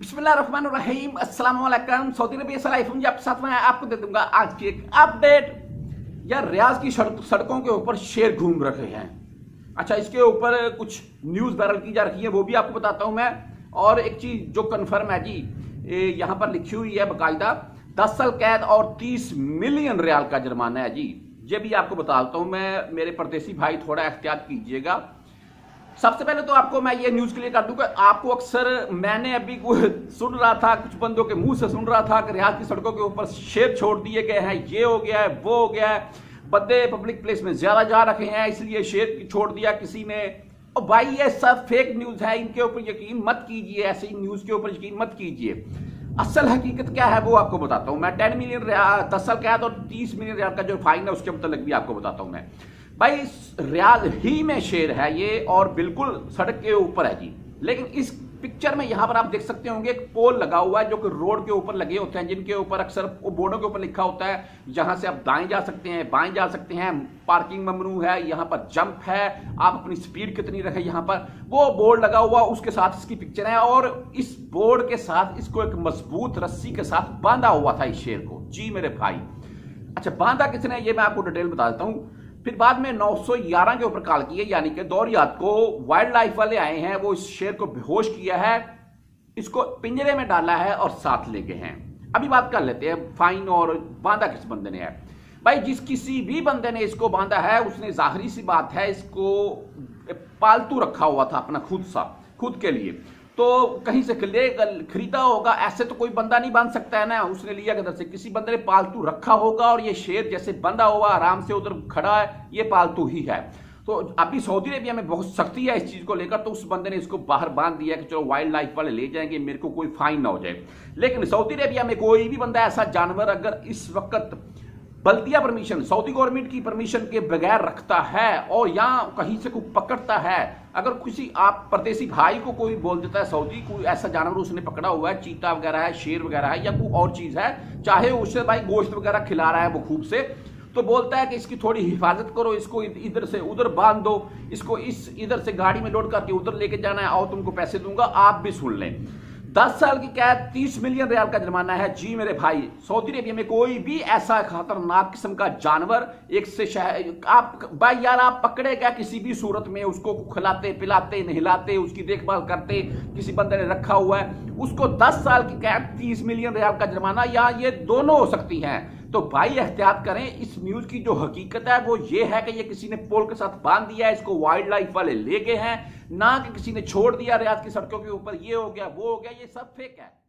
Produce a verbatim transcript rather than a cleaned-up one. बिस्मिल्लाहिर्रहमानिर्रहीम अस्सलाम वालेकुम। सऊदी अरबिया से लाइफ आप साथ में आपको दे दूंगा आज की एक अपडेट। यार रियाद की सड़क, सड़कों के ऊपर शेर घूम रहे हैं। अच्छा, इसके ऊपर कुछ न्यूज़ वायरल की जा रही है, वो भी आपको बताता हूँ मैं। और एक चीज़ जो कन्फर्म है जी, यहाँ पर लिखी हुई है बाकायदा दस साल कैद और तीस मिलियन रियाल का जुर्माना है जी। ये भी आपको बताता हूँ मैं। मेरे परदेसी भाई थोड़ा एहतियात कीजिएगा। सबसे पहले तो आपको मैं ये न्यूज़ क्लियर कर दूंगा। आपको अक्सर मैंने अभी सुन रहा था, कुछ बंदों के मुंह से सुन रहा था कि रियाद की सड़कों के ऊपर शेर छोड़ दिए गए हैं, ये हो गया है, वो हो गया है, बंदे पब्लिक प्लेस में ज़्यादा जा रखे हैं इसलिए शेर छोड़ दिया किसी ने। और भाई ये सब फेक न्यूज़ है, इनके ऊपर यकीन मत कीजिए, ऐसी न्यूज़ के ऊपर यकीन मत कीजिए। असल हकीकत क्या है वो आपको बताता हूँ मैं। टेन मिलियन रियाल दस साल कैद और तीस मिलियन रियाल का जो फाइन है उसके मतलब भी आपको बताता हूँ मैं। भाई रियाल ही में शेर है ये, और बिल्कुल सड़क के ऊपर है जी। लेकिन इस पिक्चर में यहाँ पर आप देख सकते होंगे एक पोल लगा हुआ है जो कि रोड के ऊपर लगे होते हैं, जिनके ऊपर अक्सर वो बोर्डों के ऊपर लिखा होता है यहाँ से आप दाएं जा सकते हैं, बाएं जा सकते हैं, पार्किंग ममनू है, यहाँ पर जंप है, आप अपनी स्पीड कितनी रखें, यहाँ पर वो बोर्ड लगा हुआ उसके साथ इसकी पिक्चर है। और इस बोर्ड के साथ इसको एक मजबूत रस्सी के साथ बांधा हुआ था इस शेर को जी मेरे भाई। अच्छा, बांधा किसने ये मैं आपको डिटेल बता देता हूँ। फिर बाद में नौ सौ ग्यारह के ऊपर कॉल की है, यानी कि दौरियात को वाइल्ड लाइफ वाले आए हैं, वो इस शेर को बेहोश किया है, इसको पिंजरे में डाला है और साथ ले गए हैं। अभी बात कर लेते हैं फाइन और बांधा किस बंदे ने है। भाई जिस किसी भी बंदे ने इसको बांधा है उसने जाहिर सी बात है इसको पालतू रखा हुआ था अपना खुद सा, खुद के लिए, तो कहीं से खरीदा होगा, ऐसे तो कोई बंदा नहीं बांध सकता है ना, उसने लिया किधर से, किसी बंदे ने पालतू रखा होगा। और ये शेर जैसे बंधा हुआ आराम से उधर खड़ा है, ये पालतू ही है। तो अभी सऊदी अरबिया में बहुत सख्ती है इस चीज़ को लेकर, तो उस बंदे ने इसको बाहर बांध दिया कि चलो वाइल्ड लाइफ वाले ले जाएंगे, मेरे को कोई फाइन ना हो जाए। लेकिन सऊदी अरबिया में कोई भी बंदा ऐसा जानवर अगर इस वक्त बल्दिया परमिशन सऊदी गवर्नमेंट की परमिशन के बगैर रखता है और यहाँ कहीं से कोई पकड़ता है, अगर किसी आप परदेसी भाई को कोई बोल देता है सऊदी कोई ऐसा जानवर उसने पकड़ा हुआ है, चीता वगैरह है, शेर वगैरह है या कोई और चीज़ है, चाहे उससे भाई गोश्त वगैरह खिला रहा है वो खूब से, तो बोलता है कि इसकी थोड़ी हिफाजत करो, इसको इधर से उधर बांध दो, इसको इस इधर से गाड़ी में लोड करके उधर लेके जाना है और तुमको पैसे दूंगा। आप भी सुन लें, दस साल की कैद तीस मिलियन रियाल का जुर्माना है जी मेरे भाई। सऊदी अरबिया में कोई भी ऐसा खतरनाक किस्म का जानवर एक से शहर आप भाई यार आप पकड़े क्या किसी भी सूरत में, उसको खिलाते पिलाते नहलाते उसकी देखभाल करते किसी बंदे ने रखा हुआ है, उसको दस साल की कैद तीस मिलियन रियाल का जुर्माना, या ये दोनों हो सकती हैं। तो भाई एहतियात करें। इस न्यूज़ की जो हकीकत है वो ये है कि ये किसी ने पोल के साथ बांध दिया है, इसको वाइल्ड लाइफ वाले ले गए हैं, ना कि किसी ने छोड़ दिया रियाद की सड़कों के ऊपर, ये हो गया वो हो गया, ये सब फेक है।